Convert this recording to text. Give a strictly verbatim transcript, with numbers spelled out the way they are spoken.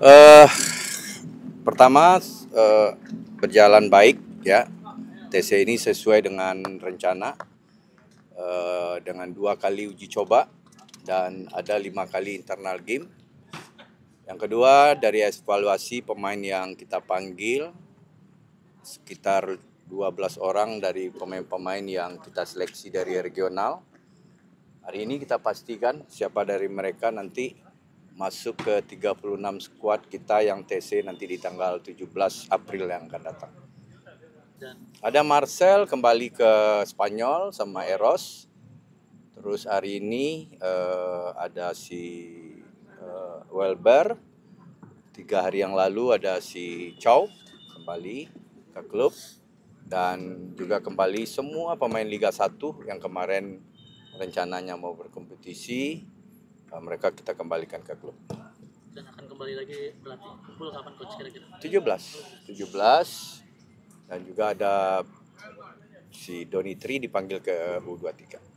Uh, pertama uh, berjalan baik ya. T C ini sesuai dengan rencana uh, dengan dua kali uji coba dan ada lima kali internal game. Yang kedua, dari evaluasi pemain yang kita panggil sekitar dua belas orang dari pemain-pemain yang kita seleksi dari regional. Hari ini kita pastikan siapa dari mereka nanti masuk ke tiga puluh enam skuad kita yang T C nanti di tanggal tujuh belas April yang akan datang. Ada Marcel kembali ke Spanyol sama Eros. Terus hari ini uh, ada si uh, Welber. Tiga hari yang lalu ada si Cao kembali ke klub. Dan juga kembali semua pemain Liga satu yang kemarin rencananya mau berkompetisi. Uh, mereka kita kembalikan ke klub. Dan akan kembali lagi berlatih. Full kapan coach kira-kira? tujuh belas. tujuh belas. Dan juga ada si Doni Tri dipanggil ke U dua puluh tiga.